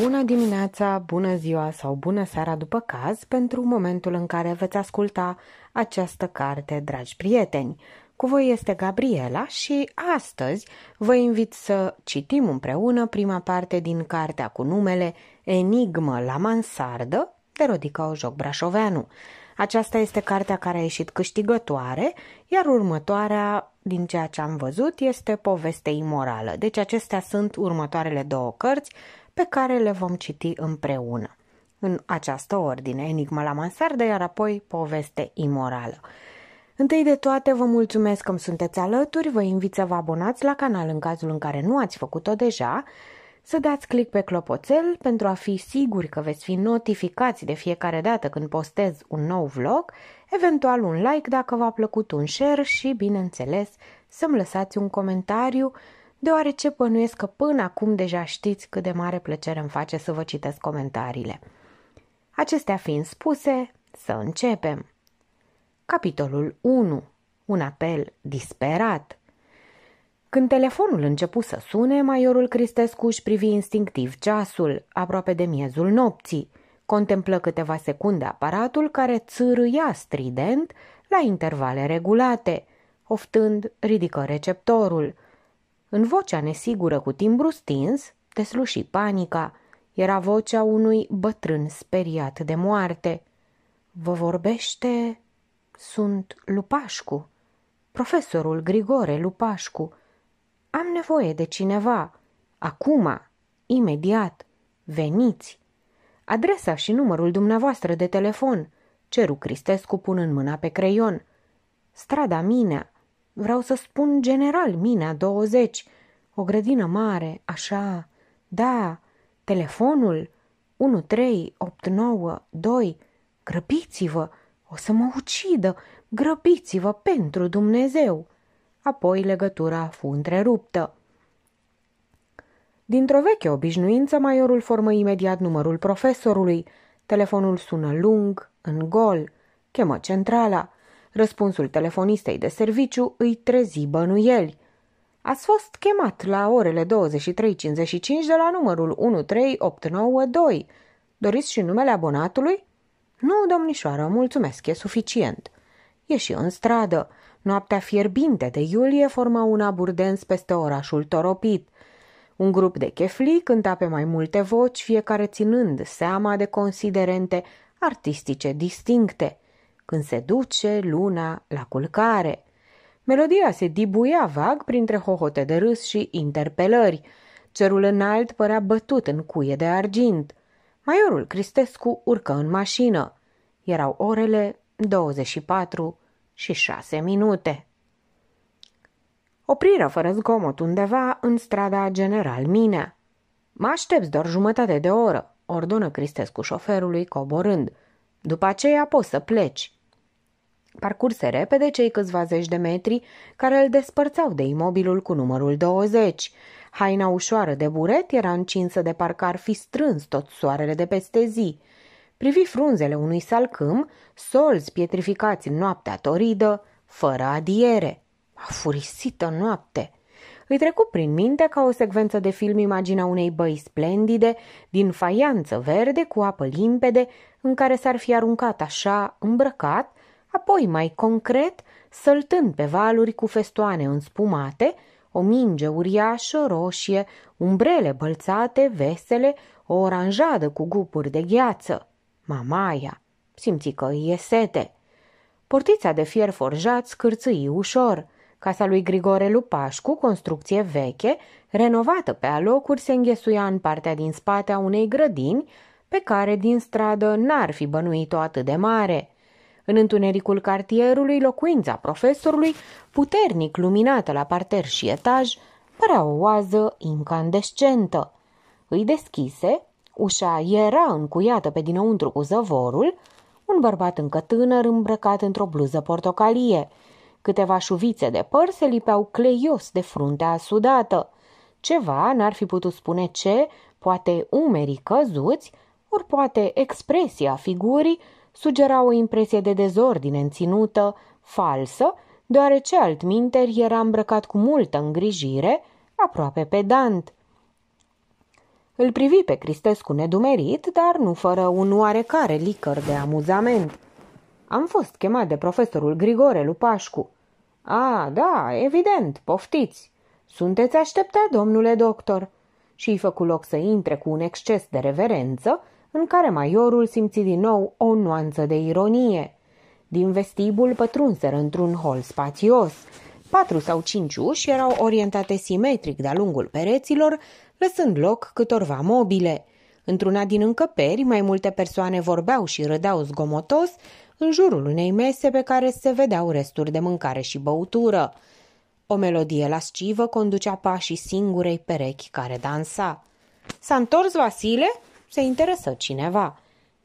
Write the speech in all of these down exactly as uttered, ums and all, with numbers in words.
Bună dimineața, bună ziua sau bună seara după caz pentru momentul în care veți asculta această carte, dragi prieteni. Cu voi este Gabriela și astăzi vă invit să citim împreună prima parte din cartea cu numele Enigma la mansardă de Rodica Ojog Brașoveanu. Aceasta este cartea care a ieșit câștigătoare, iar următoarea, din ceea ce am văzut, este Poveste imorală. Deci acestea sunt următoarele două cărți pe care le vom citi împreună. În această ordine, Enigma la mansardă, iar apoi Poveste imorală. Întâi de toate, vă mulțumesc că îmi sunteți alături, vă invit să vă abonați la canal în cazul în care nu ați făcut-o deja, să dați click pe clopoțel pentru a fi siguri că veți fi notificați de fiecare dată când postez un nou vlog, eventual un like dacă v-a plăcut, un share și, bineînțeles, să-mi lăsați un comentariu, deoarece bănuiesc că până acum deja știți cât de mare plăcere îmi face să vă citesc comentariile. Acestea fiind spuse, să începem! Capitolul unu. Un apel disperat. Când telefonul începu să sune, maiorul Cristescu își privi instinctiv ceasul, aproape de miezul nopții. Contemplă câteva secunde aparatul care țârâia strident la intervale regulate. Oftând, ridică receptorul. În vocea nesigură cu timbru stins, desluși panica. Era vocea unui bătrân speriat de moarte. Vă vorbește... Sunt Lupașcu, profesorul Grigore Lupașcu. Am nevoie de cineva. Acum, imediat, veniți. Adresa și numărul dumneavoastră de telefon, ceru Cristescu punând mâna pe creion. Strada Minea, vreau să spun General Minea douăzeci, o grădină mare, așa, da, telefonul unu trei opt nouă doi, grăbiți-vă. O să mă ucidă! Grăbiți-vă pentru Dumnezeu! Apoi legătura fu întreruptă. Dintr-o veche obișnuință, maiorul formă imediat numărul profesorului. Telefonul sună lung, în gol. Chemă centrala. Răspunsul telefonistei de serviciu îi trezi bănuieli. Ați fost chemat la orele douăzeci și trei cincizeci și cinci de la numărul unu trei opt nouă doi. Doriți și numele abonatului? Nu, domnișoară, mulțumesc, e suficient. Ieși în stradă. Noaptea fierbinte de iulie forma un abur dens peste orașul Toropit. Un grup de cheflii cânta pe mai multe voci, fiecare ținând seama de considerente artistice distincte. Când se duce luna la culcare. Melodia se dibuia vag printre hohote de râs și interpelări. Cerul înalt părea bătut în cuie de argint. Maiorul Cristescu urcă în mașină. Erau orele douăzeci și patru și șase minute. Opriră fără zgomot undeva în strada General Minea. Mă aștepți doar jumătate de oră, ordonă Cristescu șoferului coborând. După aceea poți să pleci. Parcurse repede cei câțiva zeci de metri care îl despărțau de imobilul cu numărul douăzeci. Haina ușoară de buret era încinsă de parcă ar fi strâns tot soarele de peste zi. Privi frunzele unui salcâm, solzi pietrificați în noaptea toridă, fără adiere. Afurisită noapte! Îi trecu prin minte ca o secvență de film imaginea unei băi splendide, din faianță verde cu apă limpede, în care s-ar fi aruncat așa, îmbrăcat, apoi mai concret, săltând pe valuri cu festoane înspumate, o minge uriașă, roșie, umbrele bălțate, vesele, o oranjadă cu gupuri de gheață. Mamaia. Simți că îi e sete. Portița de fier forjat scârțâi ușor. Casa lui Grigore Lupașcu, construcție veche, renovată pe alocuri, se înghesuia în partea din spate a unei grădini pe care din stradă n-ar fi bănuit-o atât de mare. În întunericul cartierului, locuința profesorului, puternic luminată la parter și etaj, părea o oază incandescentă. Îi deschise, ușa era încuiată pe dinăuntru cu zăvorul, un bărbat încă tânăr îmbrăcat într-o bluză portocalie. Câteva șuvițe de păr se lipeau cleios de fruntea sudată. Ceva, n-ar fi putut spune ce, poate umerii căzuți, ori poate expresia figurii, sugera o impresie de dezordine înținută, falsă, deoarece altminteri era îmbrăcat cu multă îngrijire, aproape pedant. Îl privi pe Cristescu nedumerit, dar nu fără un oarecare licăr de amuzament. Am fost chemat de profesorul Grigore Lupașcu. A, da, evident, poftiți. Sunteți așteptat, domnule doctor." Și-i făcu loc să intre cu un exces de reverență, în care maiorul simți din nou o nuanță de ironie. Din vestibul pătrunseră într-un hol spațios. Patru sau cinci uși erau orientate simetric de-a lungul pereților, lăsând loc câtorva mobile. Într-una din încăperi, mai multe persoane vorbeau și râdeau zgomotos în jurul unei mese pe care se vedeau resturi de mâncare și băutură. O melodie lascivă conducea pașii singurei perechi care dansa. "S-a întors Vasile?" se interesă cineva.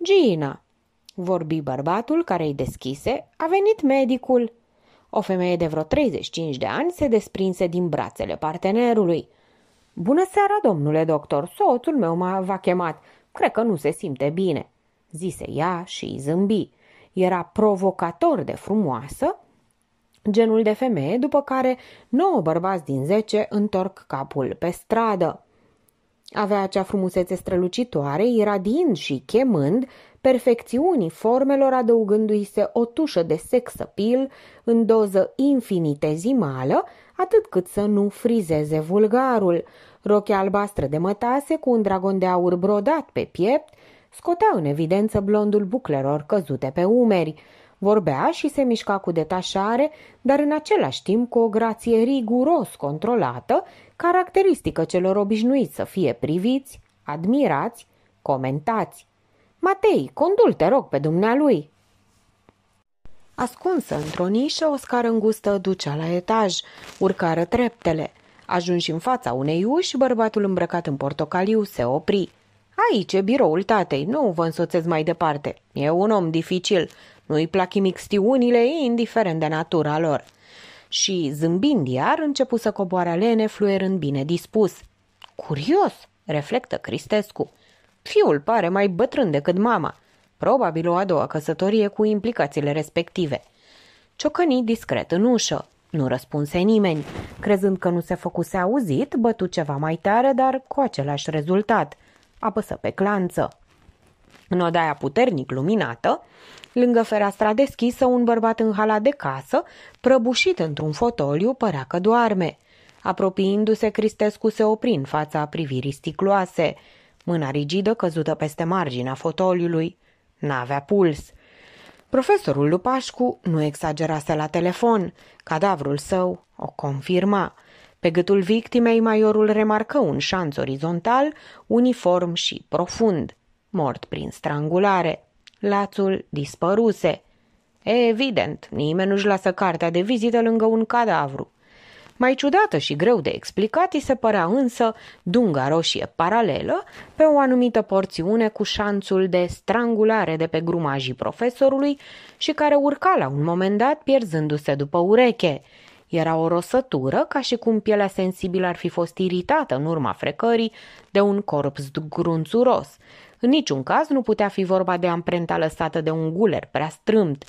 "Gina," vorbi bărbatul care îi deschise, "a venit medicul." O femeie de vreo treizeci și cinci de ani se desprinse din brațele partenerului. "Bună seara, domnule doctor, soțul meu m-a v-a chemat. Cred că nu se simte bine," zise ea și zâmbi. Era provocator de frumoasă, genul de femeie după care nouă bărbați din zece întorc capul pe stradă. Avea acea frumusețe strălucitoare, iradiind și chemând, perfecțiunii formelor adăugându-i se o tușă de sex-appeal în doză infinitezimală, atât cât să nu frizeze vulgarul. Rochea albastră de mătase cu un dragon de aur brodat pe piept scotea în evidență blondul buclelor căzute pe umeri. Vorbea și se mișca cu detașare, dar în același timp cu o grație riguros controlată, caracteristică celor obișnuiți să fie priviți, admirați, comentați. "Matei, condul, te rog, pe dumnealui." Ascunsă într-o nișă, o scară îngustă ducea la etaj. Urcară treptele. Ajunși în fața unei uși, bărbatul îmbrăcat în portocaliu se opri. "Aici e biroul tatei, nu vă însoțesc mai departe. E un om dificil. Nu-i plac imixtiunile, indiferent de natura lor." Și, zâmbind iar, începu să coboare alene, fluierând bine dispus. "Curios," reflectă Cristescu. "Fiul pare mai bătrân decât mama. Probabil o a doua căsătorie cu implicațiile respective." Ciocăni discret în ușă. Nu răspunse nimeni. Crezând că nu se făcuse auzit, bătu ceva mai tare, dar cu același rezultat. Apăsă pe clanță. În odaia puternic luminată, lângă fereastra deschisă, un bărbat în halat de casă, prăbușit într-un fotoliu, părea că doarme. Apropiindu-se, Cristescu se opri în fața privirii sticloase. Mâna rigidă căzută peste marginea fotoliului. N-avea puls. Profesorul Lupașcu nu exagerase la telefon. Cadavrul său o confirma. Pe gâtul victimei, maiorul remarcă un șanț orizontal, uniform și profund. Mort prin strangulare. Lațul dispăruse. Evident, nimeni nu-și lasă cartea de vizită lângă un cadavru. Mai ciudată și greu de explicat îi se părea însă dunga roșie paralelă pe o anumită porțiune cu șanțul de strangulare de pe grumajii profesorului și care urca la un moment dat pierzându-se după ureche. Era o rosătură, ca și cum pielea sensibilă ar fi fost iritată în urma frecării de un corp grunțuros. În niciun caz nu putea fi vorba de amprenta lăsată de un guler prea strâmt.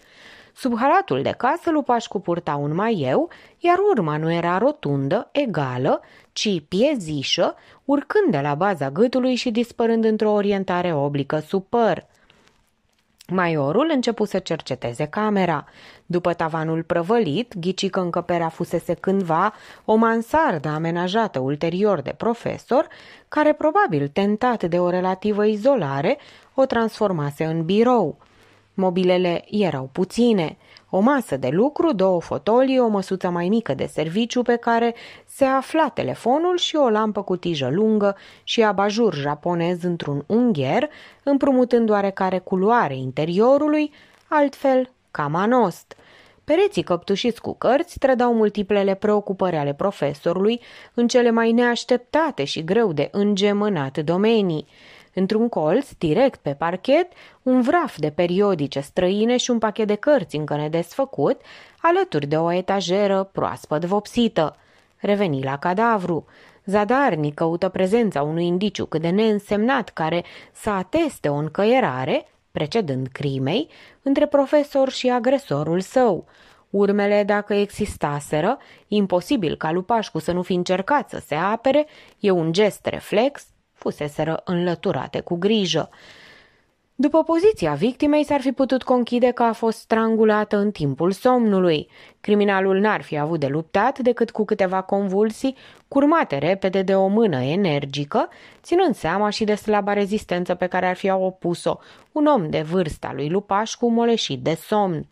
Sub halatul de casă, Lupașcu purta un maieu, iar urma nu era rotundă, egală, ci piezișă, urcând de la baza gâtului și dispărând într-o orientare oblică sub păr. Maiorul începu să cerceteze camera. După tavanul prăvălit, ghici că încăperea fusese cândva o mansardă amenajată ulterior de profesor, care probabil tentat de o relativă izolare o transformase în birou. Mobilele erau puține, o masă de lucru, două fotolii, o măsuță mai mică de serviciu pe care se afla telefonul și o lampă cu tijă lungă și abajur japonez într-un ungher, împrumutând oarecare culoare interiorului, altfel cam anost. Pereții căptușiți cu cărți trădau multiplele preocupări ale profesorului în cele mai neașteptate și greu de îngemânat domenii. Într-un colț, direct pe parchet, un vraf de periodice străine și un pachet de cărți încă nedesfăcut, alături de o etajeră proaspăt vopsită. Reveni la cadavru. Zadarnic căută prezența unui indiciu cât de neînsemnat care să ateste o încăierare, precedând crimei, între profesor și agresorul său. Urmele, dacă existaseră, imposibil ca Lupașcu să nu fi încercat să se apere, e un gest reflex, fuseseră înlăturate cu grijă. După poziția victimei s-ar fi putut conchide că a fost strangulată în timpul somnului. Criminalul n-ar fi avut de luptat decât cu câteva convulsii, curmate repede de o mână energică, ținând seama și de slaba rezistență pe care ar fi opus-o un om de vârsta lui Lupașcu moleșit de somn.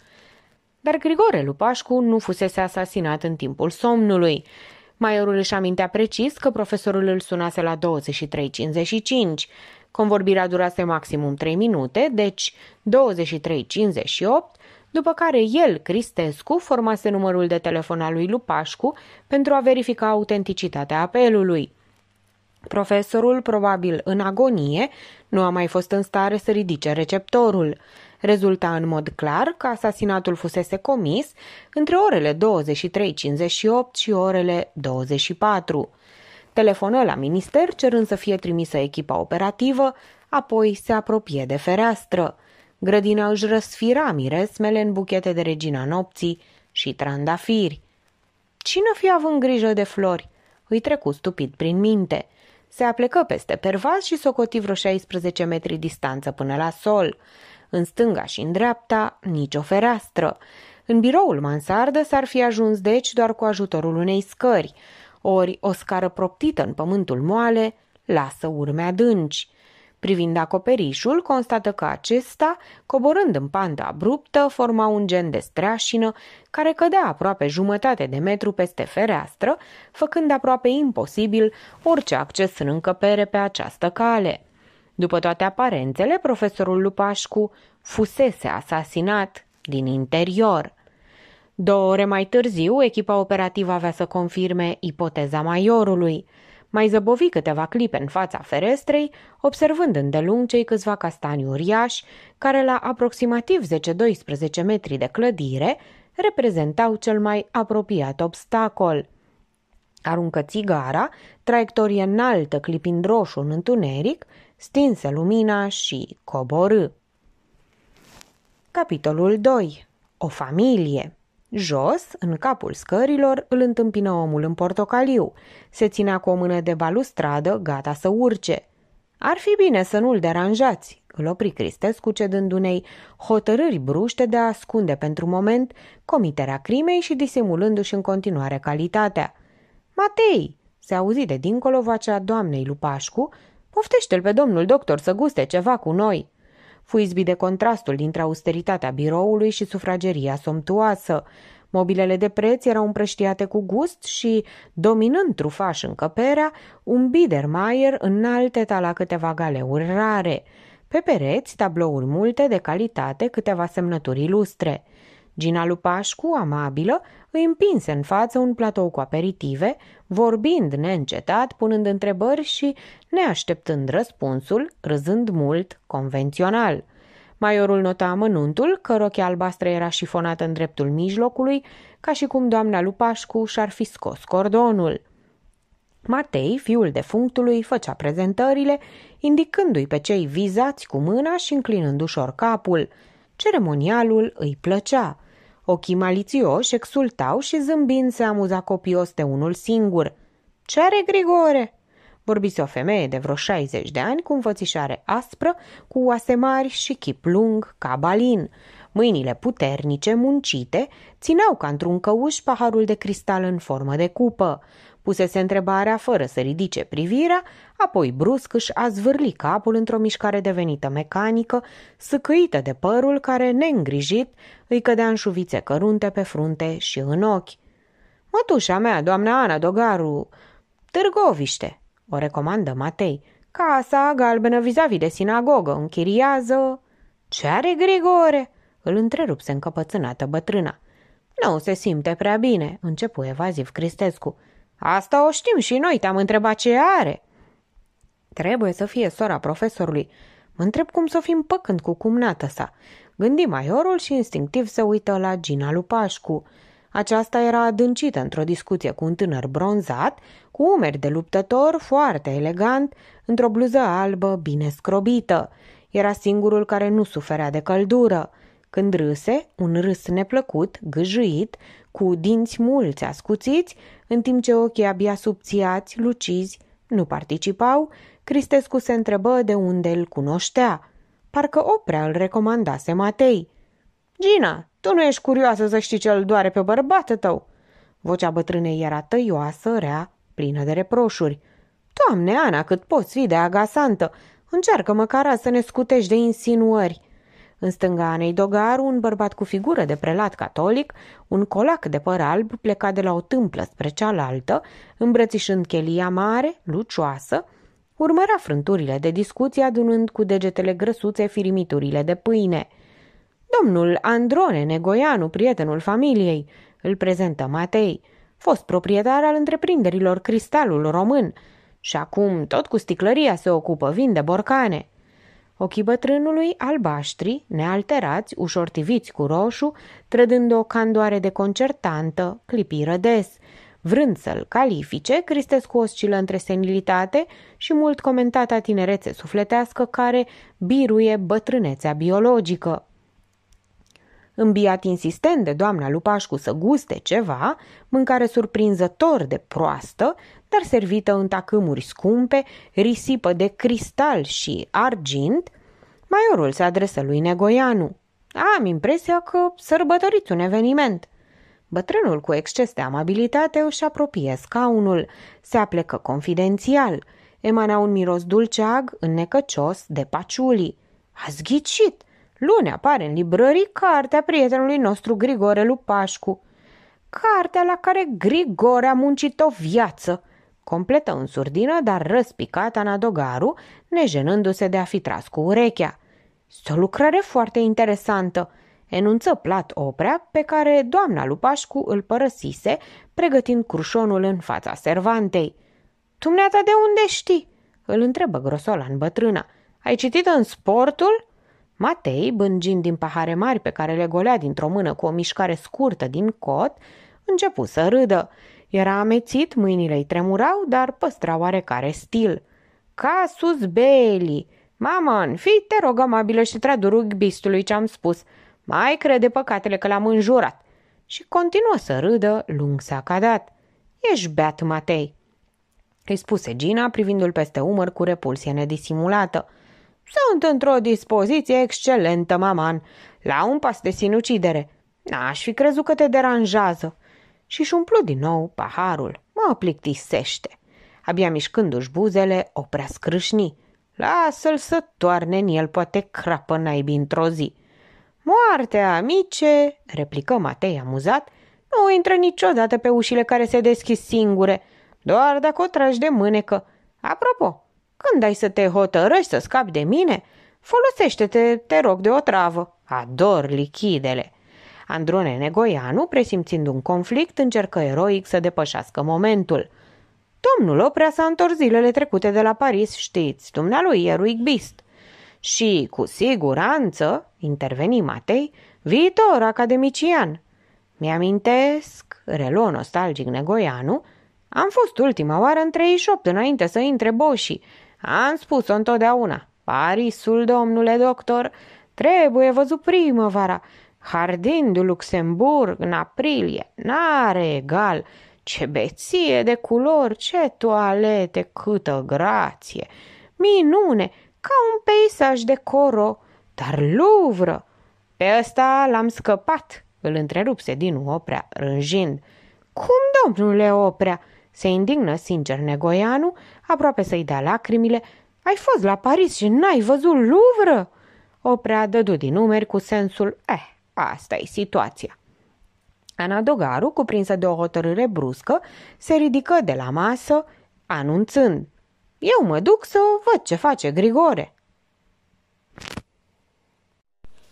Dar Grigore Lupașcu nu fusese asasinat în timpul somnului. Maiorul își amintea precis că profesorul îl sunase la douăzeci și trei cincizeci și cinci. Convorbirea durase maximum trei minute, deci douăzeci și trei cincizeci și opt, după care el, Cristescu, formase numărul de telefon al lui Lupașcu pentru a verifica autenticitatea apelului. Profesorul, probabil în agonie, nu a mai fost în stare să ridice receptorul. Rezulta în mod clar că asasinatul fusese comis între orele douăzeci și trei cincizeci și opt și orele douăzeci și patru. Telefonă la minister cerând să fie trimisă echipa operativă, apoi se apropie de fereastră. Grădina își răsfira miresmele în buchete de regina nopții și trandafiri. Cine fi având grijă de flori? Îi trecu stupid prin minte. Se aplecă peste pervaz și socoti vreo șaisprezece metri distanță până la sol. În stânga și în dreapta, nicio fereastră. În biroul mansardă s-ar fi ajuns deci doar cu ajutorul unei scări, ori o scară proptită în pământul moale lasă urme adânci. Privind acoperișul, constată că acesta, coborând în pantă abruptă, forma un gen de streașină care cădea aproape jumătate de metru peste fereastră, făcând aproape imposibil orice acces în încăpere pe această cale. După toate aparențele, profesorul Lupașcu fusese asasinat din interior. Două ore mai târziu, echipa operativă avea să confirme ipoteza maiorului. Mai zăbovi câteva clipe în fața ferestrei, observând îndelung cei câțiva castani uriași, care la aproximativ zece doisprezece metri de clădire reprezentau cel mai apropiat obstacol. Aruncă țigara, traiectorie înaltă clipind roșu în întuneric, stinse lumina și coborâ. Capitolul doi. O familie. Jos, în capul scărilor, îl întâmpină omul în portocaliu. Se ținea cu o mână de balustradă, gata să urce. Ar fi bine să nu-l deranjați, îl opri Cristescu, cedând unei hotărâri bruște de a ascunde pentru moment comiterea crimei și disimulându-și în continuare calitatea. Matei, se auzi de dincolo vocea doamnei Lupașcu, poftește-l pe domnul doctor să guste ceva cu noi. Fu izbit de contrastul dintre austeritatea biroului și sufrageria somptuoasă. Mobilele de preț erau împrăștiate cu gust și, dominând trufaș încăperea, un biedermaier înalt etala câteva galeuri rare. Pe pereți, tablouri multe de calitate, câteva semnături ilustre. Gina Lupașcu, amabilă, îi împinse în față un platou cu aperitive, vorbind neîncetat, punând întrebări și neașteptând răspunsul, râzând mult, convențional. Maiorul nota amănuntul că rochea albastră era șifonată în dreptul mijlocului, ca și cum doamna Lupașcu și-ar fi scos cordonul. Matei, fiul defunctului, făcea prezentările, indicându-i pe cei vizați cu mâna și înclinând ușor capul. Ceremonialul îi plăcea. Ochii malițioși exultau și zâmbind se amuza copios de unul singur. "Ce are Grigore?" vorbise o femeie de vreo șaizeci de ani cu înfățișare aspră, cu oase mari și chip lung ca balin. Mâinile puternice, muncite, țineau ca într-un căuș paharul de cristal în formă de cupă. Pusese întrebarea fără să ridice privirea, apoi brusc își a zvârli capul într-o mișcare devenită mecanică, săcăită de părul care, neîngrijit, îi cădea în șuvițe cărunte pe frunte și în ochi. "Mătușa mea, doamna Ana Dogaru, Târgoviște," o recomandă Matei. "Casa galbenă vis-a-vis de sinagogă, închiriază." "Ce are Grigore?" îl întrerupse încăpățânată bătrâna. "Nu se simte prea bine," începu evaziv Cristescu. "Asta o știm și noi, te-am întrebat ce are." "Trebuie să fie sora profesorului. Mă întreb cum să o fi împăcând cu cumnată sa," gândi maiorul și instinctiv se uită la Gina Lupașcu. Aceasta era adâncită într-o discuție cu un tânăr bronzat, cu umeri de luptător, foarte elegant, într-o bluză albă bine scrobită. Era singurul care nu suferea de căldură. Când râse, un râs neplăcut, gâjâit, cu dinți mulți ascuțiți, în timp ce ochii abia subțiați, lucizi, nu participau, Cristescu se întrebă de unde îl cunoștea. Parcă Oprea îl recomandase Matei. Gina, tu nu ești curioasă să știi ce îl doare pe bărbatul tău? Vocea bătrânei era tăioasă, rea, plină de reproșuri. Doamne, Ana, cât poți fi de agasantă! Încearcă măcar azi să ne scutești de insinuări. În stânga Anei Dogaru, un bărbat cu figură de prelat catolic, un colac de păr alb pleca de la o tâmplă spre cealaltă, îmbrățișând chelia mare, lucioasă, urmărea frânturile de discuție, adunând cu degetele grăsuțe firimiturile de pâine. Domnul Androne Negoianu, prietenul familiei, îl prezentă Matei, fost proprietar al întreprinderilor Cristalul Român și acum tot cu sticlăria se ocupă, vinde borcane. Ochii bătrânului, albaștri, nealterați, ușor tiviți cu roșu, trădând o candoare deconcertantă, clipiră des. Vrând să-l califice, Cristescu oscilă între senilitate și mult comentata tinerețe sufletească care biruie bătrânețea biologică. Îmbiat insistent de doamna Lupașcu să guste ceva, mâncare surprinzător de proastă, dar servită în tacâmuri scumpe, risipă de cristal și argint, maiorul se adresă lui Negoianu. Am impresia că sărbătoriți un eveniment. Bătrânul, cu exces de amabilitate, își apropie scaunul. Se aplecă confidențial. Emana un miros dulceag, înnecăcios, de paciulii. Ați ghicit! Luni apare în librării cartea prietenului nostru Grigore Lupașcu. Cartea la care Grigore a muncit o viață, completă în surdină, dar răspicat Ana Dogaru, nejenându-se de a fi tras cu urechea. Este o lucrare foarte interesantă, enunță plat Oprea, pe care doamna Lupașcu îl părăsise, pregătind crușonul în fața servantei. Dumneata de unde știi? Îl întrebă grosolan bătrâna. Ai citit în Sportul? Matei, bângind din pahare mari pe care le golea dintr-o mână cu o mișcare scurtă din cot, începu să râdă. Era amețit, mâinile îi tremurau, dar păstra oarecare stil. Casus belli! Mamă, fii, te rog, amabilă și tradurug bistului ce-am spus. Mai crede păcatele că l-am înjurat. Și continuă să râdă, lung s-a cadat. Ești beat, Matei, îi spuse Gina, privindu-l peste umăr cu repulsie nedisimulată. Sunt într-o dispoziție excelentă, maman, la un pas de sinucidere. N-aș fi crezut că te deranjează. Și-și umplu din nou paharul. Mă plictisește. Abia mișcându-și buzele, Oprea scrâșni. Lasă-l să toarne în el, poate crapă naibii într-o zi. Moartea, amice, replică Matei amuzat, nu intră niciodată pe ușile care se deschid singure, doar dacă o tragi de mânecă. Apropo, când ai să te hotărăști să scapi de mine, folosește-te, te rog, de o travă. Ador lichidele. Androne Negoianu, presimțind un conflict, încercă eroic să depășească momentul. Domnul Oprea s-a întors zilele trecute de la Paris, știți, dumnealui e ruigbist. Și, cu siguranță, interveni Matei, viitor academician. Mi-amintesc, reluă nostalgic Negoianu, am fost ultima oară în treizeci și opt, înainte să intre boșii. Am spus-o întotdeauna. Parisul, domnule doctor, trebuie văzut primăvara. Hardin du Luxemburg în aprilie, n-are egal. Ce beție de culori, ce toalete, câtă grație. Minune, ca un peisaj de Coro, dar Louvre. Pe ăsta l-am scăpat, îl întrerupse din Oprea, rânjind. Cum, domnule Oprea? Se indignă sincer Negoianu, aproape să-i dea lacrimile. Ai fost la Paris și n-ai văzut Louvre? Oprea dădu din numeri cu sensul, eh, asta e situația. Ana Dogaru, cuprinsă de o hotărâre bruscă, se ridică de la masă, anunțând, eu mă duc să văd ce face Grigore.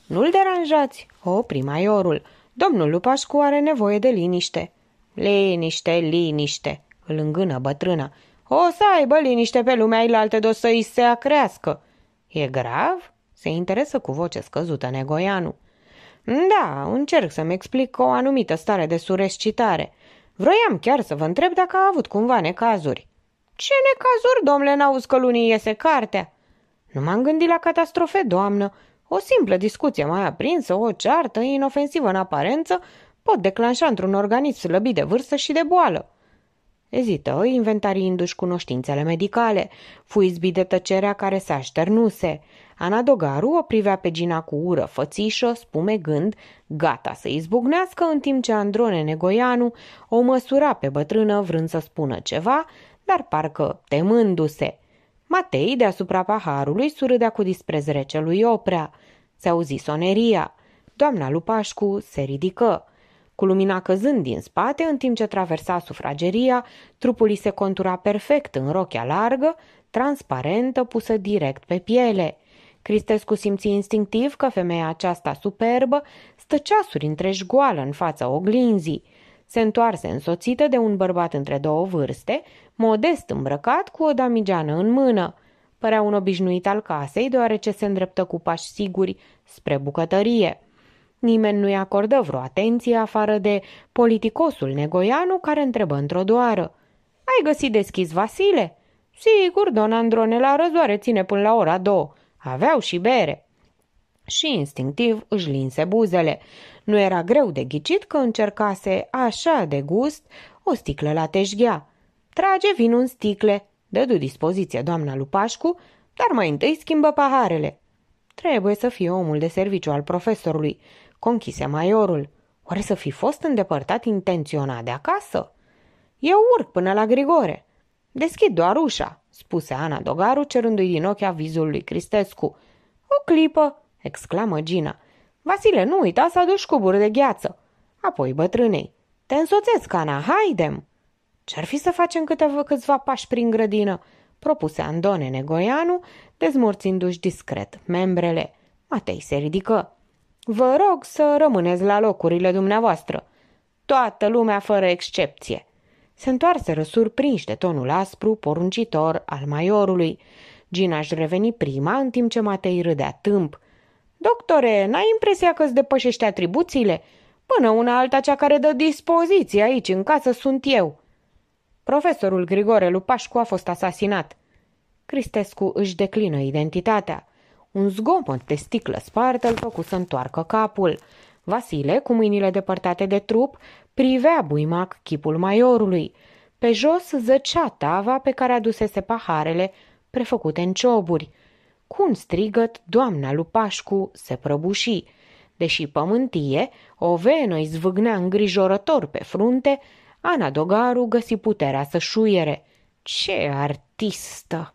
Nu-l deranjați, opri maiorul. Domnul Lupașcu are nevoie de liniște. Liniște, liniște, îl îngână bătrâna. O să aibă liniște pe lumea ilaltă de o să-i se acrească. E grav? Se interesă cu voce scăzută Negoianu. Da, încerc să-mi explic o anumită stare de surescitare. Vroiam chiar să vă întreb dacă a avut cumva necazuri. Ce necazuri, domnule, n-auzi că lunii iese cartea? Nu m-am gândit la catastrofe, doamnă. O simplă discuție mai aprinsă, o ceartă inofensivă în aparență, pot declanșa într-un organism slăbit de vârstă și de boală. ezită, inventariindu-și cunoștințele medicale. Fu izbit de tăcerea care s-a șternuse. Ana Dogaru o privea pe Gina cu ură fățișă, spumegând, gata să izbucnească, în timp ce Androne Negoianu o măsura pe bătrână vrând să spună ceva, dar parcă temându-se. Matei, deasupra paharului, surâdea cu dispreț recelui Oprea. Se auzi soneria. Doamna Lupașcu se ridică. Cu lumina căzând din spate, în timp ce traversa sufrageria, trupul îi se contura perfect în rochea largă, transparentă, pusă direct pe piele. Cristescu simți instinctiv că femeia aceasta superbă stă ceasuri întregi goală în fața oglinzii. Se întoarse însoțită de un bărbat între două vârste, modest îmbrăcat, cu o damigeană în mână. Părea un obișnuit al casei, deoarece se îndreptă cu pași siguri spre bucătărie. Nimeni nu-i acordă vreo atenție afară de politicosul Negoianu, care întrebă într-o doară. Ai găsit deschis, Vasile?" Sigur, don Androne la răzoare ține până la ora două. Aveau și bere." Și instinctiv își linse buzele. Nu era greu de ghicit că încercase așa de gust o sticlă la teșghea. Trage vinul în sticle," dădu dispoziție doamna Lupașcu, dar mai întâi schimbă paharele." Trebuie să fie omul de serviciu al profesorului," conchise maiorul. Oare să fi fost îndepărtat intenționat de acasă? Eu urc până la Grigore." Deschid doar ușa," spuse Ana Dogaru, cerându-i din ochi avizul lui Cristescu. O clipă!" exclamă Gina. Vasile, nu uita să aduci cuburi de gheață." Apoi bătrânei. Te însoțesc, Ana, haidem!" Ce-ar fi să facem câteva, câțiva pași prin grădină?" propuse Androne Negoianu, dezmorțindu-și discret membrele. Matei se ridică. Vă rog să rămâneți la locurile dumneavoastră." Toată lumea fără excepție." Se întoarseră surprinși de tonul aspru, poruncitor al maiorului. Gina își reveni prima, în timp ce Matei râdea tâmp. Doctore, n-ai impresia că îți depășești atribuțiile? Până una alta, cea care dă dispoziție aici în casă sunt eu." Profesorul Grigore Lupașcu a fost asasinat. Cristescu își declină identitatea. Un zgomot de sticlă spartă îl făcu să întoarcă capul. Vasile, cu mâinile depărtate de trup, privea buimac chipul maiorului. Pe jos zăcea tava pe care adusese paharele prefăcute în cioburi. Cu un strigăt, doamna Lupașcu se prăbuși. Deși pământie, o venă îi zvâgnea îngrijorător pe frunte, Ana Dogaru găsi puterea să șuiere. Ce artistă!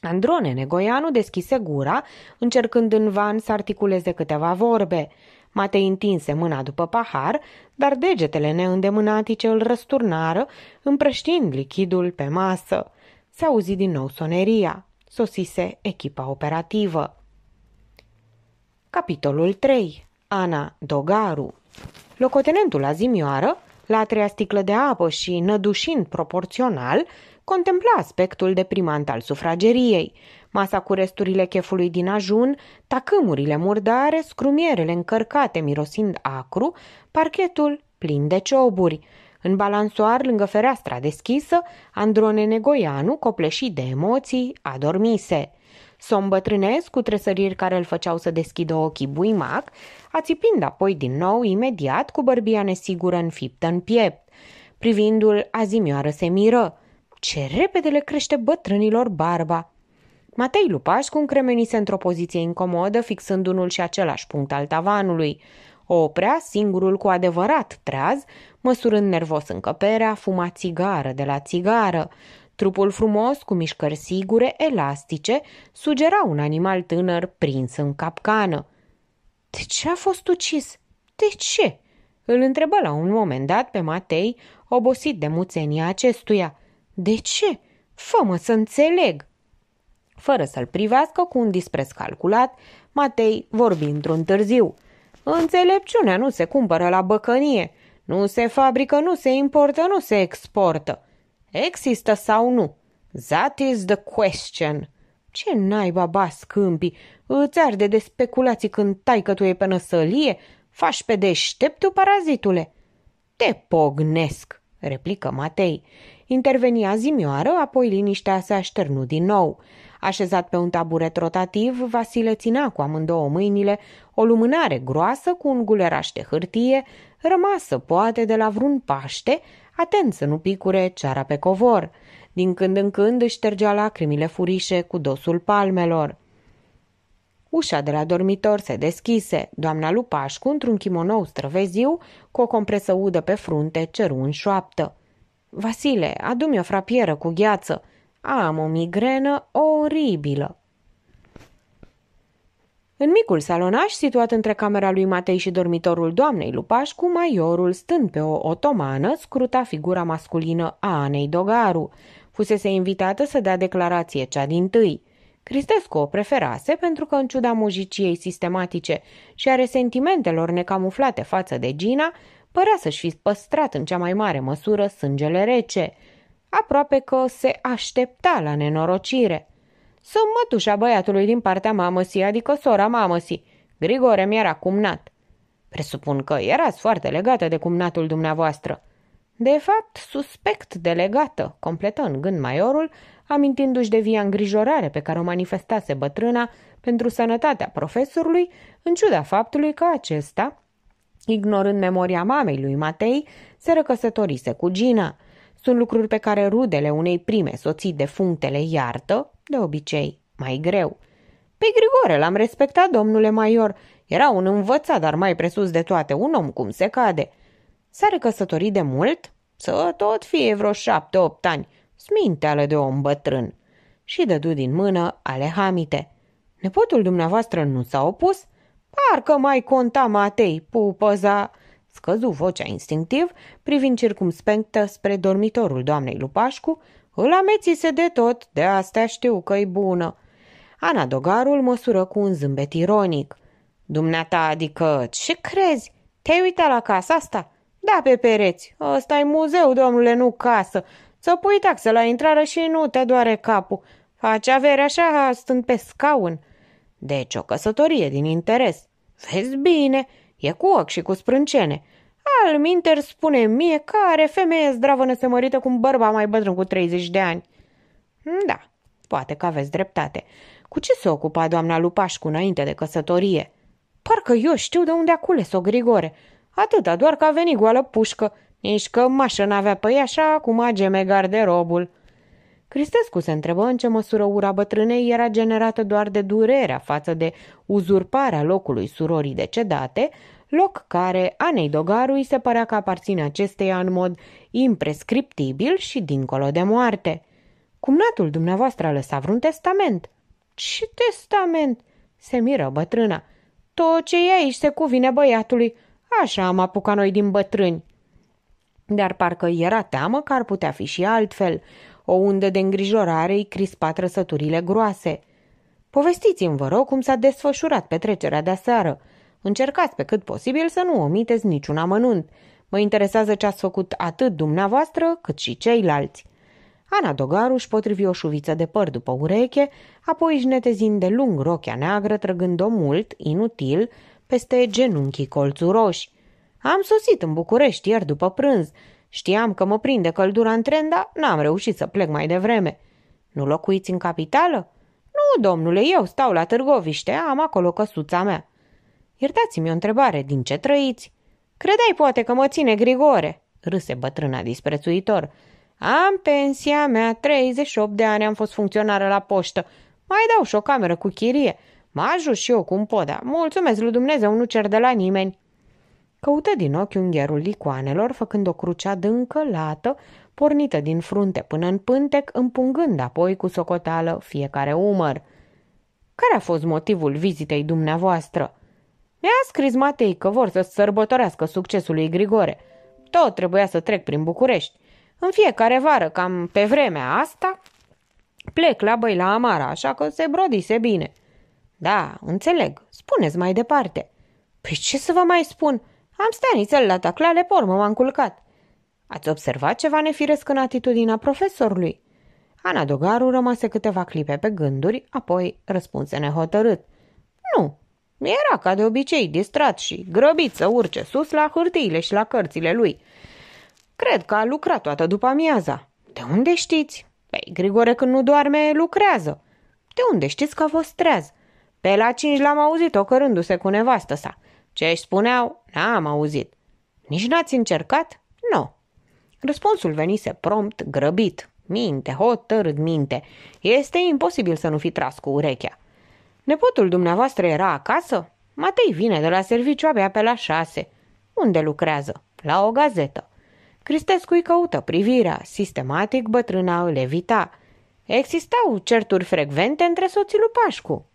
Androne Negoianu deschise gura, încercând în van să articuleze câteva vorbe. Matei întinse mâna după pahar, dar degetele neîndemânatice îl răsturnară, împrăștind lichidul pe masă. Se auzi din nou soneria. Sosise echipa operativă. Capitolul trei. Ana Dogaru. Locotenentul Azimioară, la a treia sticlă de apă și nădușind proporțional, contempla aspectul deprimant al sufrageriei. Masa cu resturile chefului din ajun, tacâmurile murdare, scrumierele încărcate mirosind acru, parchetul plin de cioburi. În balansoar, lângă fereastra deschisă, Androne Negoianu, copleșit de emoții, adormise. Somn bătrânesc, cu tresăriri care îl făceau să deschidă ochii buimac, ațipind apoi din nou, imediat, cu bărbia nesigură înfiptă în piept. Privindul Azimioară se miră. Ce repede le crește bătrânilor barba! Matei Lupașcu încremenise într-o poziție incomodă, fixând unul și același punct al tavanului. O oprea, singurul cu adevărat treaz, măsurând nervos încăperea, fuma țigară de la țigară. Trupul frumos, cu mișcări sigure, elastice, sugera un animal tânăr prins în capcană. De ce a fost ucis? De ce?" îl întrebă la un moment dat pe Matei, obosit de muțenia acestuia. De ce? Fă-mă să înțeleg!" Fără să-l privească cu un dispreț calculat, Matei vorbi într-un târziu. Înțelepciunea nu se cumpără la băcănie, nu se fabrică, nu se importă, nu se exportă. Există sau nu? That is the question. Ce naiba bas câmpii, îți arde de speculații când taicătuie pe năsălie, faci pe deșteptul, parazitule. Te pognesc, replică Matei. Interveni Azimioară, apoi liniștea se așternu din nou. Așezat pe un taburet rotativ, Vasile ținea cu amândouă mâinile o lumânare groasă cu un guleraș de hârtie, rămasă poate de la vreun paște, atent să nu picure ceara pe covor. Din când în când își ștergea lacrimile furișe cu dosul palmelor. Ușa de la dormitor se deschise. Doamna Lupașcu, într-un chimonou străveziu, cu o compresă udă pe frunte, ceru în șoaptă: "Vasile, adu-mi o frapieră cu gheață. Am o migrenă oribilă." În micul salonaș, situat între camera lui Matei și dormitorul doamnei Lupașcu, maiorul, stând pe o otomană, scruta figura masculină a Anei Dogaru. Fusese invitată să dea declarație cea dintâi. Cristescu o preferase pentru că, în ciuda mojiciei sistematice și a resentimentelor necamuflate față de Gina, părea să-și fi păstrat în cea mai mare măsură sângele rece. Aproape că se aștepta la nenorocire. "Sunt mătușa băiatului din partea mamăsii, adică sora mamăsii. Grigore mi-era cumnat." "Presupun că erați foarte legată de cumnatul dumneavoastră." "De fapt, suspect de legată," completă în gând maiorul, amintindu-și de via îngrijorare pe care o manifestase bătrâna pentru sănătatea profesorului, în ciuda faptului că acesta, ignorând memoria mamei lui Matei, se recăsătorise cu Gina. Sunt lucruri pe care rudele unei prime soții defunctele iartă, de obicei, mai greu. "Pe Grigore l-am respectat, domnule maior. Era un învățat, dar mai presus de toate, un om cum se cade." "S-a recăsătorit de mult?" "Să tot fie vreo șapte-opt ani. Sminteală de om bătrân." Și dădu din mână ale hamite. "Nepotul dumneavoastră nu s-a opus?" "Parcă mai conta Matei, pupăza." Scăzu vocea instinctiv, privind circumspectă spre dormitorul doamnei Lupașcu. "Îl amețise de tot, de astea știu că-i bună." Ana Dogarul măsură cu un zâmbet ironic. "Dumneata, adică, ce crezi? Te-ai uitat la casa asta?" "Da, pe pereți. Ăsta-i muzeu, domnule, nu casă. Să pui taxe la intrare și nu te doare capul. Faci avere așa, stând pe scaun." "Deci o căsătorie din interes." "Vezi bine, e cu ochi și cu sprâncene. Alminter, spune mie, care femeie zdravănă se mărită cu un bărbat mai bătrân cu treizeci de ani." "Da, poate că aveți dreptate. Cu ce se ocupa doamna Lupașcu înainte de căsătorie?" "Parcă eu știu de unde a cules-o Grigore. Atâta, doar că a venit goală pușcă. Nici că mașă n-avea pe ea, așa cum ageme garderobul." Cristescu se întrebă în ce măsură ura bătrânei era generată doar de durerea față de uzurparea locului surorii decedate, loc care Anei Dogaru îi se părea că aparține acesteia în mod imprescriptibil și dincolo de moarte. "Cumnatul dumneavoastră a lăsat vreun testament?" "Ce testament?" se miră bătrâna. "Tot ce e aici se cuvine băiatului. Așa am apucat noi din bătrâni." Dar parcă era teamă că ar putea fi și altfel. O undă de îngrijorare îi crispa trăsăturile groase. "Povestiți-mi, vă rog, cum s-a desfășurat petrecerea de-aseară. Încercați pe cât posibil să nu omiteți niciun amănunt. Mă interesează ce ați făcut atât dumneavoastră cât și ceilalți." Ana Dogaru își potrivi o șuviță de păr după ureche, apoi își netezind de lung rochea neagră, trăgând-o mult, inutil, peste genunchii colțuroși. "Am sosit în București ieri după prânz. Știam că mă prinde căldura în tren, dar n-am reușit să plec mai devreme." "Nu locuiți în capitală?" "Nu, domnule, eu stau la Târgoviște, am acolo căsuța mea." "Iertați-mi o întrebare, din ce trăiți?" "Credeai poate că mă ține Grigore," râse bătrâna disprețuitor. "Am pensia mea, treizeci și opt de ani am fost funcționară la poștă. Mai dau și o cameră cu chirie. Mă ajut și eu cu un poda. Mulțumesc lui Dumnezeu, nu cer de la nimeni." Căută din ochi ungherul licoanelor, făcând o cruce adâncă, lată, pornită din frunte până în pântec, împungând apoi cu socoteală fiecare umăr. "Care a fost motivul vizitei dumneavoastră?" "Mi-a scris Matei că vor să sărbătorească succesul lui Grigore. Tot trebuia să trec prin București. În fiecare vară, cam pe vremea asta, plec la băi la Amara, așa că se brodise bine." "Da, înțeleg. Spuneți mai departe." "Păi ce să vă mai spun? Am stat nițel la taclale, pe urmă m-am culcat." "Ați observat ceva nefiresc în atitudinea profesorului?" Ana Dogaru rămase câteva clipe pe gânduri, apoi răspunse nehotărât. "Nu, era ca de obicei distrat și grăbit să urce sus la hârtiile și la cărțile lui. Cred că a lucrat toată după amiaza." "De unde știți?" "Păi, Grigore când nu doarme, lucrează." "De unde știți că vostrează?" "Pe la cinci l-am auzit-o cărându-se cu nevastă sa. Ce își spuneau, n-am auzit." "Nici n-ați încercat?" "Nu." Răspunsul venise prompt, grăbit. Minte, hotărât minte. Este imposibil să nu fi tras cu urechea. Nepotul dumneavoastră era acasă? Matei vine de la serviciu abia pe la șase. Unde lucrează? La o gazetă. Cristescu îi căută privirea. Sistematic bătrâna îl evita. Existau certuri frecvente între soții Lupașcu.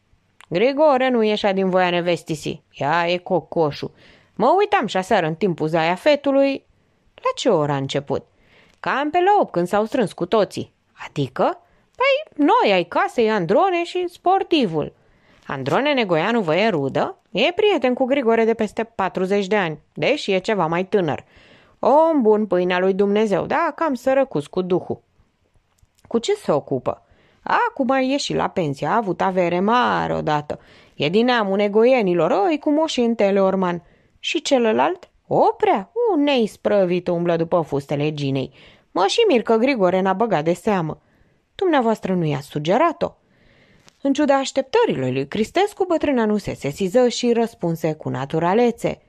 Grigore nu ieșea din voia nevestisii. Ea e cocoșu. Mă uitam și aseară în timpul zaia fetului. La ce oră a început? Cam pe la opt, când s-au strâns cu toții. Adică? Păi, noi ai casei Androne și sportivul. Androne Negoianu vă e rudă? E prieten cu Grigore de peste patruzeci de ani, deși e ceva mai tânăr. Om bun, pâinea lui Dumnezeu, da, cam sărăcus cu duhul. Cu ce se ocupă? Acum a ieșit la pensie, a avut avere mare odată. E din neamul negoienilor, oi cu moșii în Teleorman. Și celălalt? Oprea? Un neisprăvit umblă după fustele Ginei. Mă și mir că Grigore n-a băgat de seamă. Dumneavoastră nu i-a sugerat-o. În ciuda așteptărilor lui Cristescu, bătrâna nu se sesiză și răspunse cu naturalețe.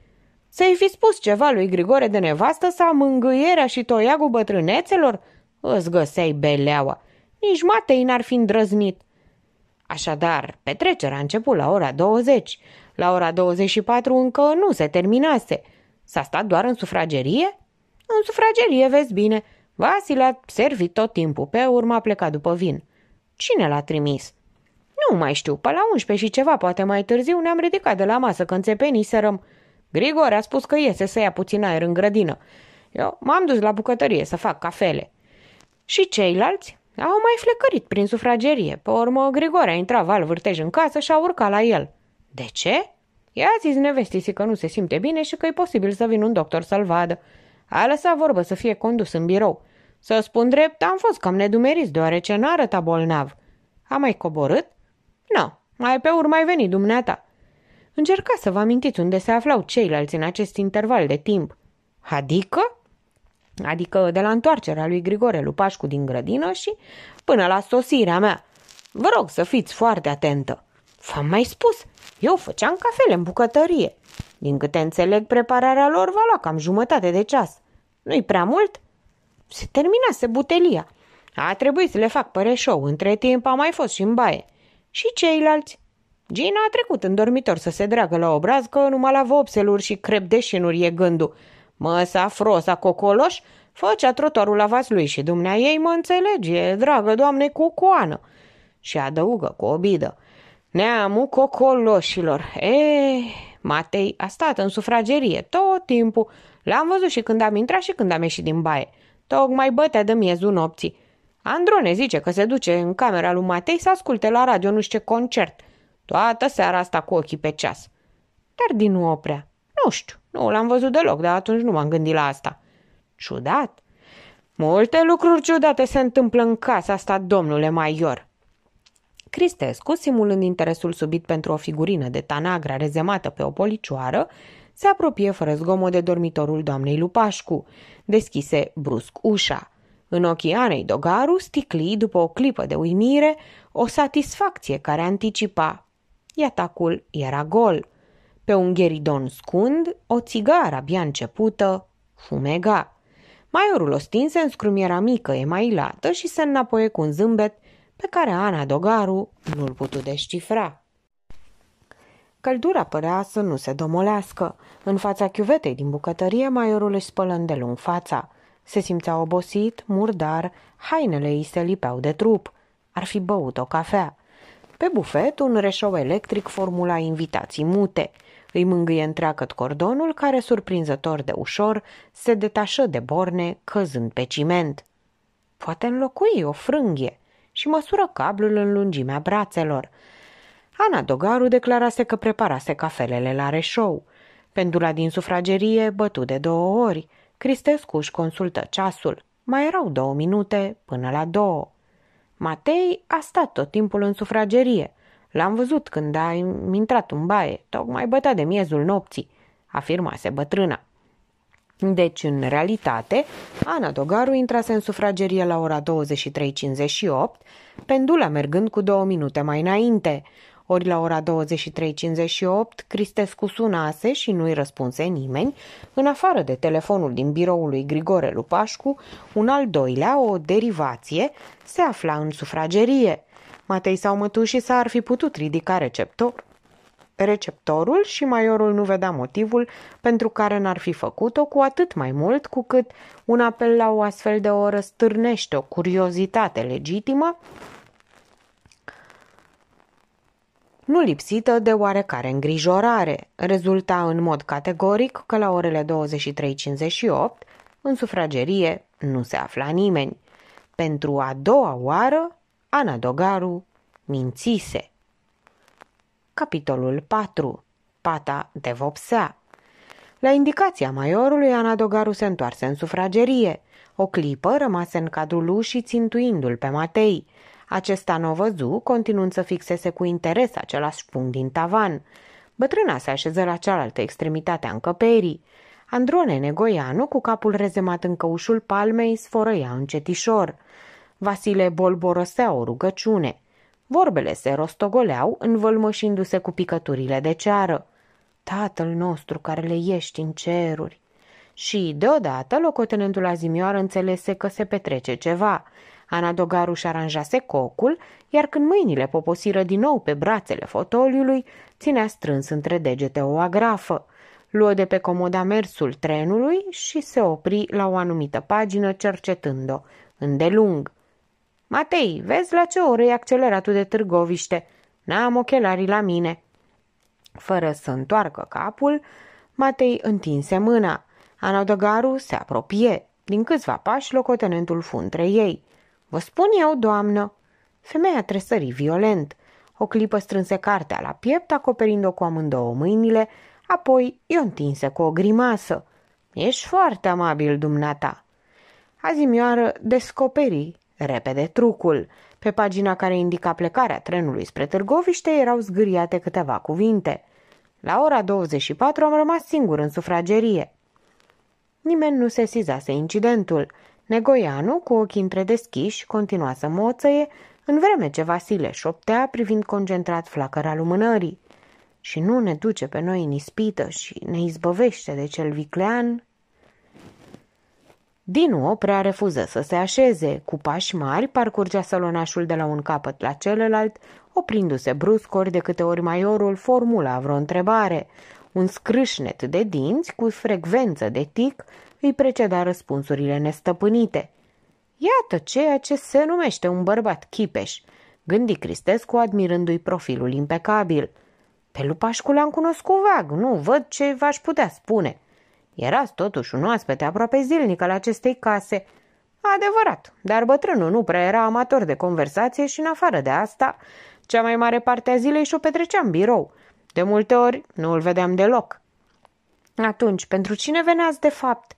Să-i fi spus ceva lui Grigore de nevastă sau mângâierea și toiagul bătrânețelor? Îți găseai beleaua. Nici Matei n-ar fi îndrăznit. Așadar, petrecerea a început la ora douăzeci. La ora douăzeci și patru încă nu se terminase. S-a stat doar în sufragerie? În sufragerie, vezi bine. Vasile a servit tot timpul, pe urmă a plecat după vin. Cine l-a trimis? Nu mai știu, pe la unsprezece și ceva, poate mai târziu, ne-am ridicat de la masă când țepeniserăm. Grigore a spus că iese să ia puțin aer în grădină. Eu m-am dus la bucătărie să fac cafele. Și ceilalți au mai flecărit prin sufragerie. Pe urmă, Grigore a intrat val vârtej în casă și a urcat la el. De ce? I-a zis nevestisii că nu se simte bine și că e posibil să vină un doctor să-l vadă. A lăsat vorbă să fie condus în birou. Să spun drept, am fost cam nedumeriți, deoarece nu arăta bolnav. A mai coborât? Nu, mai pe urmă ai venit dumneata. Încerca să vă amintiți unde se aflau ceilalți în acest interval de timp. Adică? Adică de la întoarcerea lui Grigore Lupașcu din grădină și până la sosirea mea. Vă rog să fiți foarte atentă. V-am mai spus, eu făceam cafele în bucătărie. Din câte înțeleg, prepararea lor va lua cam jumătate de ceas. Nu-i prea mult? Se terminase butelia. A trebuit să le fac păreșou. Între timp a mai fost și în baie. Și ceilalți? Gina a trecut în dormitor să se dreagă la obraz că numai la vopseluri și crep de șinuri e gândul. Măsa frosa cocoloș făcea trotuarul la vas lui și dumnea ei mă înțelege, dragă doamne cocoană. Și adăugă cu obidă. Neamul cocoloșilor. Eee, Matei a stat în sufragerie tot timpul. L-am văzut și când am intrat și când am ieșit din baie. Tocmai bătea de miezul nopții. Androne zice că se duce în camera lui Matei să asculte la radio nu știu ce concert. Toată seara asta cu ochii pe ceas. Dar din nou Oprea. Nu știu, nu l-am văzut deloc, dar atunci nu m-am gândit la asta. Ciudat. Multe lucruri ciudate se întâmplă în casa asta, domnule Maior. Cristescu, simulând interesul subit pentru o figurină de tanagra rezemată pe o policioară, se apropie fără zgomot de dormitorul doamnei Lupașcu. Deschise brusc ușa. În ochii Anei Dogaru sticli, după o clipă de uimire, o satisfacție care anticipa. Iatacul era gol. Pe un gheridon scund, o țigară abia începută fumega. Maiorul o stinse în scrumiera mică, emailată și se înapoie cu un zâmbet pe care Ana Dogaru nu-l putu descifra. Căldura părea să nu se domolească. În fața chiuvetei din bucătărie, maiorul își spălă îndelung fața. Se simțea obosit, murdar, hainele îi se lipeau de trup. Ar fi băut o cafea. Pe bufet, un reșou electric formula invitații mute. Îi mângâie întreagăt cordonul care, surprinzător de ușor, se detașă de borne, căzând pe ciment. Poate înlocui o frânghie și măsură cablul în lungimea brațelor. Ana Dogaru declarase că preparase cafelele la reșou. Pendula din sufragerie bătu de două ori. Cristescu își consultă ceasul. Mai erau două minute până la două. Matei a stat tot timpul în sufragerie. L-am văzut când a intrat în baie, tocmai bătea de miezul nopții, afirmase bătrâna. Deci, în realitate, Ana Dogaru intrase în sufragerie la ora douăzeci și trei cincizeci și opt, pendula mergând cu două minute mai înainte. Ori la ora douăzeci și trei cincizeci și opt, Cristescu sunase și nu-i răspunse nimeni, în afară de telefonul din biroul lui Grigore Lupașcu, un al doilea, o derivație, se afla în sufragerie. Matei sau mătușii s-ar fi putut ridica receptor. receptorul și maiorul nu vedea motivul pentru care n-ar fi făcut-o, cu atât mai mult cu cât un apel la o astfel de oră stârnește o curiozitate legitimă, nu lipsită de oarecare îngrijorare. Rezulta în mod categoric că la orele douăzeci și trei cincizeci și opt în sufragerie nu se afla nimeni. Pentru a doua oară, Ana Dogaru mințise. Capitolul patru. Pata de vopsea. La indicația maiorului, Ana Dogaru se întoarse în sufragerie. O clipă rămase în cadrul ușii, țintuindu-l pe Matei. Acesta n-o văzu, continuând să fixeze cu interes același punct din tavan. Bătrâna se așeză la cealaltă extremitate a încăperii. Androne Negoianu, cu capul rezemat în căușul palmei, sfărăia încetișor. Vasile bolborosea o rugăciune. Vorbele se rostogoleau, învălmășindu-se cu picăturile de ceară. Tatăl nostru care le ești în ceruri. Și, deodată, locotenentul Azimioară înțelese că se petrece ceva. Ana Dogaru și aranjase cocul, iar când mâinile poposiră din nou pe brațele fotoliului, ținea strâns între degete o agrafă. Luă de pe comoda mersul trenului și se opri la o anumită pagină, cercetând-o îndelung. Matei, vezi la ce oră e acceleratul de Târgoviște? N-am ochelarii la mine. Fără să întoarcă capul, Matei întinse mâna. Ana Dogaru se apropie. Din câțiva pași, locotenentul fu între ei. Vă spun eu, doamnă. Femeia tresări violent. O clipă strânse cartea la piept, acoperind-o cu amândouă mâinile, apoi i-o întinse cu o grimasă. Ești foarte amabil, dumneata. Azimioară descoperi repede trucul. Pe pagina care indica plecarea trenului spre Târgoviște erau zgâriate câteva cuvinte. La ora douăzeci și patru am rămas singur în sufragerie. Nimeni nu sesizase incidentul. Negoianu, cu ochii întredeschiși, continua să moțăie, în vreme ce Vasile șoptea privind concentrat flacăra lumânării. Și nu ne duce pe noi în ispită și ne izbăvește de cel viclean. Dinu Oprea refuză să se așeze. Cu pași mari parcurgea sălonașul de la un capăt la celălalt, oprindu-se brusc ori de câte ori maiorul formula vreo întrebare. Un scrâșnet de dinți, cu frecvență de tic, îi preceda răspunsurile nestăpânite. Iată ceea ce se numește un bărbat chipeș, gândi Cristescu, admirându-i profilul impecabil. Pe Lupașcu l-am cunoscut vag, nu văd ce v-aș putea spune. Erați totuși un oaspete aproape zilnic al acestei case. Adevărat, dar bătrânul nu prea era amator de conversație și, în afară de asta, cea mai mare parte a zilei și-o petrecea în birou. De multe ori nu îl vedeam deloc. Atunci, pentru cine veneați de fapt?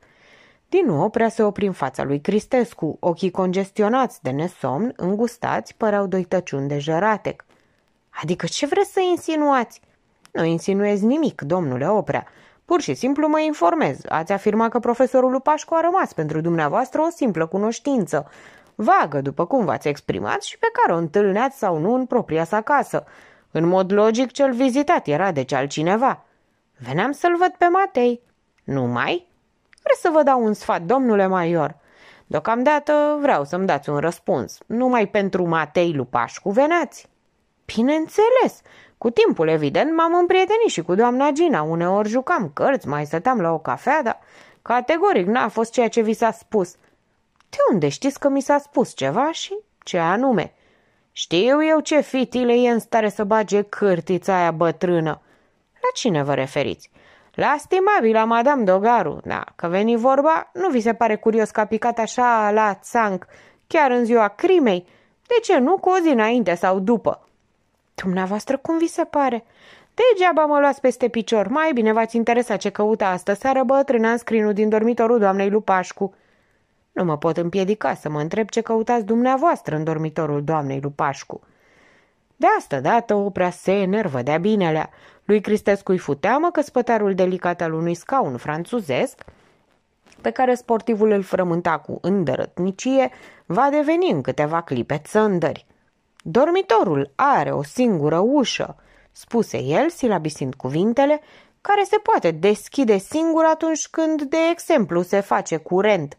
Dinu Oprea se opri în fața lui Cristescu. Ochii congestionați de nesomn, îngustați, păreau doi tăciuni de jăratec. Adică ce vreți să insinuați? Nu insinuez nimic, domnule Oprea. Pur și simplu mă informez. Ați afirmat că profesorul Lupașcu a rămas pentru dumneavoastră o simplă cunoștință vagă, după cum v-ați exprimat, și pe care o întâlneați sau nu în propria sa casă. În mod logic, cel vizitat era deci altcineva. Veneam să-l văd pe Matei. Numai? Vreți să vă dau un sfat, domnule maior? Deocamdată vreau să-mi dați un răspuns. Numai pentru Matei Lupașcu veneați? Bineînțeles! Cu timpul, evident, m-am împrietenit și cu doamna Gina. Uneori jucam cărți, mai stăteam la o cafea, dar categoric n-a fost ceea ce vi s-a spus. De unde știți că mi s-a spus ceva și ce anume? Știu eu ce fitile e în stare să bage cârtița aia bătrână. La cine vă referiți? La stimabila madame Dogaru. Da, că veni vorba, nu vi se pare curios că a picat așa la țanc chiar în ziua crimei? De ce nu cu o zi înainte sau după? Dumneavoastră, cum vi se pare? Degeaba mă luați peste picior. Mai bine v-ați interesat ce căuta astă seară bătrâna în scrinul din dormitorul doamnei Lupașcu. Nu mă pot împiedica să mă întreb ce căutați dumneavoastră în dormitorul doamnei Lupașcu. De asta dată Oprea se enervă de-a binelea. Lui Cristescu-i fu teamă că spătarul delicat al unui scaun franțuzesc, pe care sportivul îl frământa cu îndărătnicie, va deveni în câteva clipe țândări. Dormitorul are o singură ușă, spuse el, silabisind cuvintele, care se poate deschide singur atunci când, de exemplu, se face curent.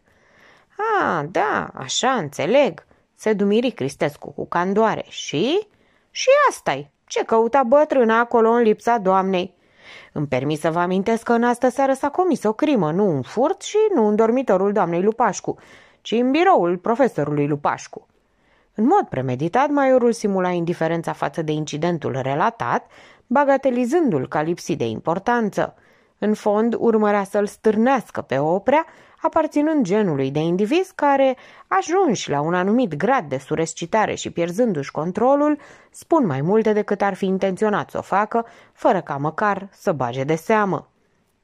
A, da, așa înțeleg, se dumiri Cristescu cu candoare. Și? Și asta-i. Ce căuta bătrâna acolo în lipsa doamnei? Îmi permis să vă amintesc că în astă seară s-a comis o crimă, nu un furt și nu în dormitorul doamnei Lupașcu, ci în biroul profesorului Lupașcu. În mod premeditat, maiorul simula indiferența față de incidentul relatat, bagatelizându-l ca lipsit de importanță. În fond, urmărea să-l stârnească pe Oprea, aparținând genului de indivizi care, ajunși la un anumit grad de surescitare și pierzându-și controlul, spun mai multe decât ar fi intenționat să o facă, fără ca măcar să bage de seamă.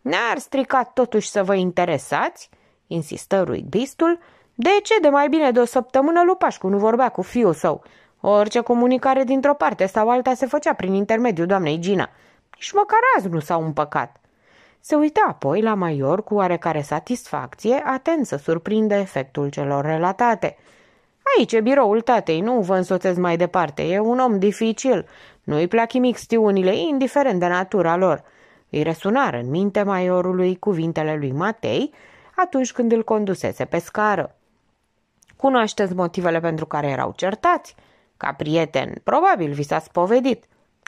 "N-ar strica totuși să vă interesați?" insistă rugbistul. "De ce de mai bine de o săptămână Lupașcu nu vorbea cu fiul său? Orice comunicare dintr-o parte sau alta se făcea prin intermediul doamnei Gina. Și măcar azi nu s-au împăcat." Se uită apoi la maior cu oarecare satisfacție, atent să surprindă efectul celor relatate. "Aici e biroul tatei, nu vă însoțesc mai departe, e un om dificil, nu-i plac nimic stiunile, indiferent de natura lor." Îi resunară în minte maiorului cuvintele lui Matei atunci când îl condusese pe scară. "Cunoașteți motivele pentru care erau certați? Ca prieten, probabil vi s-a spovedit."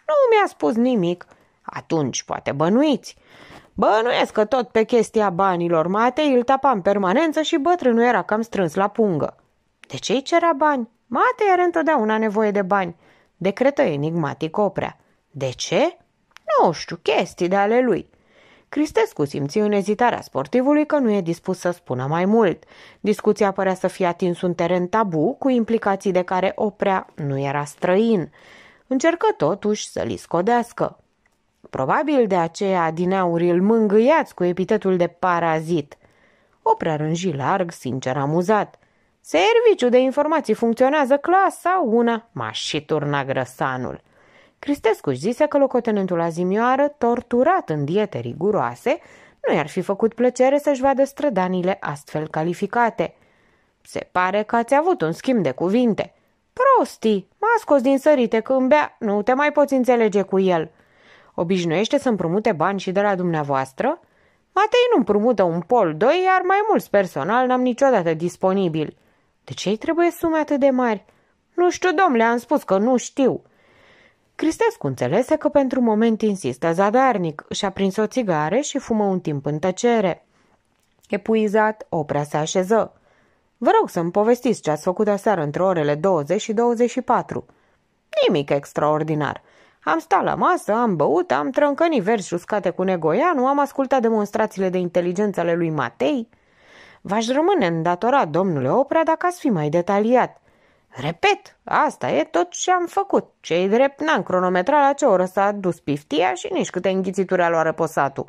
"Nu mi-a spus nimic." "Atunci poate bănuiți." "Bănuiesc că tot pe chestia banilor, Matei îl tapa în permanență și bătrânul era cam strâns la pungă." "De ce îi cerea bani? Matei are întotdeauna nevoie de bani," decretă enigmatic Oprea. "De ce? Nu știu, chestii de ale lui." Cristescu simți în ezitarea sportivului că nu e dispus să spună mai mult. Discuția părea să fie atins un teren tabu cu implicații de care Oprea nu era străin. Încercă totuși să li scodească. "Probabil de aceea adineauri îl mângâiați cu epitetul de parazit." Oprea rânji larg, sincer amuzat. "Serviciul de informații funcționează clasa una, m-a și turna grăsanul." Cristescu își zise că locotenentul Azimioară, torturat în diete riguroase, nu i-ar fi făcut plăcere să-și vadă strădanile astfel calificate. "Se pare că ați avut un schimb de cuvinte." "Prostii, m-a scos din sărite când bea, nu te mai poți înțelege cu el." "Obișnuiește să împrumute bani și de la dumneavoastră?" "Matei nu împrumută un pol doi, iar mai mulți personal n-am niciodată disponibil." "De ce îi trebuie sume atât de mari?" "Nu știu, domnule, am spus că nu știu." Cristescu înțelese că pentru moment insistă zadarnic, și-a prins o țigare și fumă un timp în tăcere. Epuizat, Oprea se așeză. "Vă rog să-mi povestiți ce ați făcut aseară între orele douăzeci și douăzeci și patru. "Nimic extraordinar. Am stat la masă, am băut, am trâncănit verzi uscate cu Negoianu, am ascultat demonstrațiile de inteligență ale lui Matei." "V-aș rămâne îndatorat, domnule Oprea, dacă ați fi mai detaliat." "Repet, asta e tot ce am făcut. Ce-i drept, n-am cronometrat la ce oră s-a dus piftia și nici câte înghițituri a luat răposatul."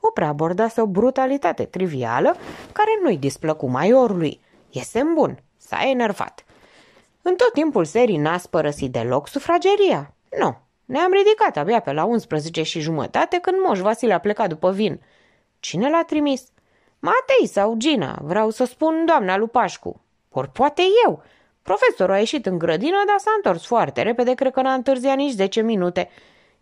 Oprea abordase o brutalitate trivială care nu-i displăcu maiorului. E semn bun, s-a enervat. "În tot timpul serii n-ați părăsit deloc sufrageria?" "Nu. Ne-am ridicat abia pe la unsprezece și jumătate când moș Vasile a plecat după vin." "Cine l-a trimis?" "Matei sau Gina, vreau să spun doamna Lupașcu." "Ori poate eu. Profesorul a ieșit în grădină, dar s-a întors foarte repede, cred că n-a întârziat nici zece minute.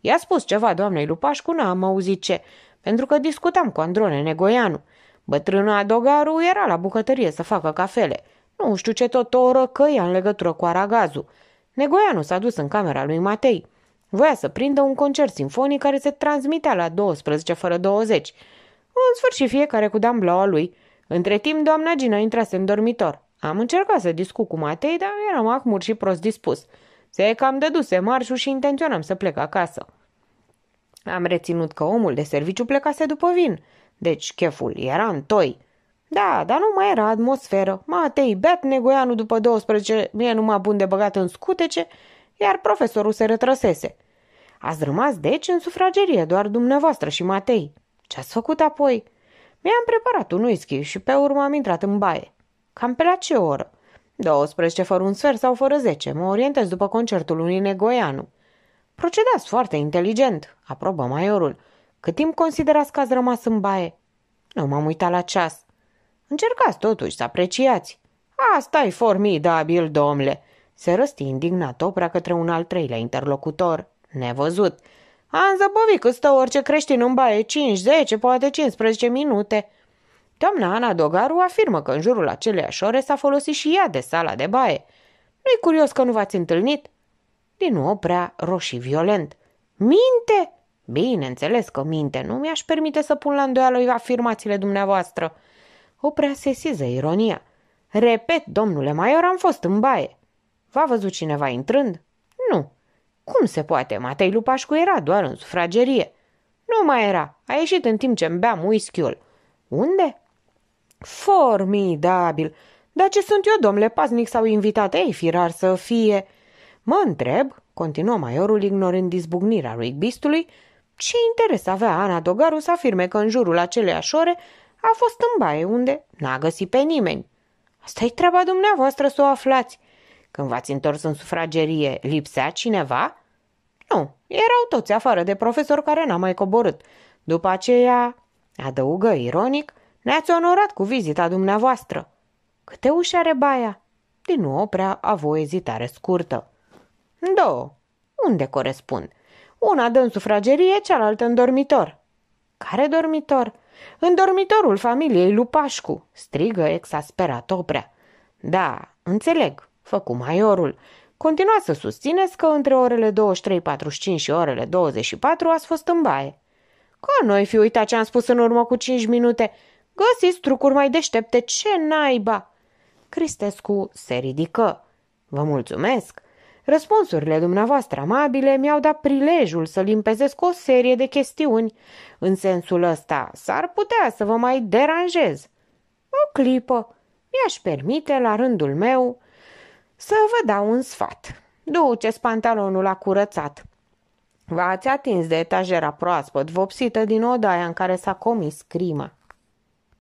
I-a spus ceva doamnei Lupașcu, n-am auzit ce, pentru că discutam cu Androne Negoianu. Bătrâna Dogaru era la bucătărie să facă cafele. Nu știu ce tot o răcăia în legătură cu aragazul. Negoianu s-a dus în camera lui Matei. Voia să prindă un concert simfonic care se transmitea la douăsprezece fără douăzeci. În sfârșit fiecare cu damblaua lui. Între timp, doamna Gina intrase în dormitor. Am încercat să discut cu Matei, dar eram ahmur și prost dispus. Se cam dăduse marșul și intenționam să plec acasă. Am reținut că omul de serviciu plecase după vin. Deci cheful era în toi." "Da, dar nu mai era atmosferă. Matei beat, Negoianu după douăsprezece mie numai bun de băgat în scutece, iar profesorul se retrăsese." "Ați rămas deci în sufragerie, doar dumneavoastră și Matei. Ce ați făcut apoi?" "Mi-am preparat un whisky și pe urmă am intrat în baie." "Cam pe la ce oră?" douăsprezece fără un sfert sau fără zece. Mă orientez după concertul lui Negoianu." "Procedați foarte inteligent," aprobă maiorul. "Cât timp considerați că ați rămas în baie?" "Nu m-am uitat la ceas." "Încercați totuși să apreciați." "Asta-i formidabil, domnule. Se răsti indignat Oprea către un al treilea interlocutor, nevăzut. Am zăbovit cât stă orice creștin în baie, cinci, zece, poate cincisprezece minute. Doamna Ana Dogaru afirmă că în jurul aceleiași ore s-a folosit și ea de sala de baie. Nu-i curios că nu v-ați întâlnit? Din nou Oprea roșii violent. Minte? Bineînțeles că minte, nu mi-aș permite să pun la îndoială afirmațiile dumneavoastră. Oprea sesiză ironia. Repet, domnule Maior, am fost în baie. V-a văzut cineva intrând? Nu. Cum se poate? Matei Lupașcu era doar în sufragerie. Nu mai era. A ieșit în timp ce îmi beam whisky-ul. Unde? Formidabil! Dar ce sunt eu, domnule paznic sau invitat? Ei, firar să fie... Mă întreb, continuă Maiorul ignorând dizbucnirea lui Gbistului, ce interes avea Ana Dogaru să afirme că în jurul aceleiași ore a fost în baie unde n-a găsit pe nimeni. Asta-i treaba dumneavoastră să o aflați. Când v-ați întors în sufragerie, lipsea cineva? Nu, erau toți afară de profesor care n-a mai coborât. După aceea, adăugă ironic, ne-ați onorat cu vizita dumneavoastră. Câte uși are baia? Din nou Oprea avea o ezitare scurtă. Două. Unde corespund? Una dă în sufragerie, cealaltă în dormitor. Care dormitor? În dormitorul familiei Lupașcu, strigă exasperat Oprea. Da, înțeleg, făcu Maiorul. Continua să susțineți că între orele douăzeci și trei patruzeci și cinci și orele douăzeci și patru ați fost în baie. Că noi fi uitat ce am spus în urmă cu cinci minute. Găsiți trucuri mai deștepte, ce naiba! Cristescu se ridică. Vă mulțumesc! Răspunsurile dumneavoastră amabile mi-au dat prilejul să limpezesc o serie de chestiuni. În sensul ăsta s-ar putea să vă mai deranjez. O clipă, mi-aș permite la rândul meu să vă dau un sfat. Duceți pantalonul la curățat. V-ați atins de etajera proaspăt vopsită din odaia în care s-a comis crima.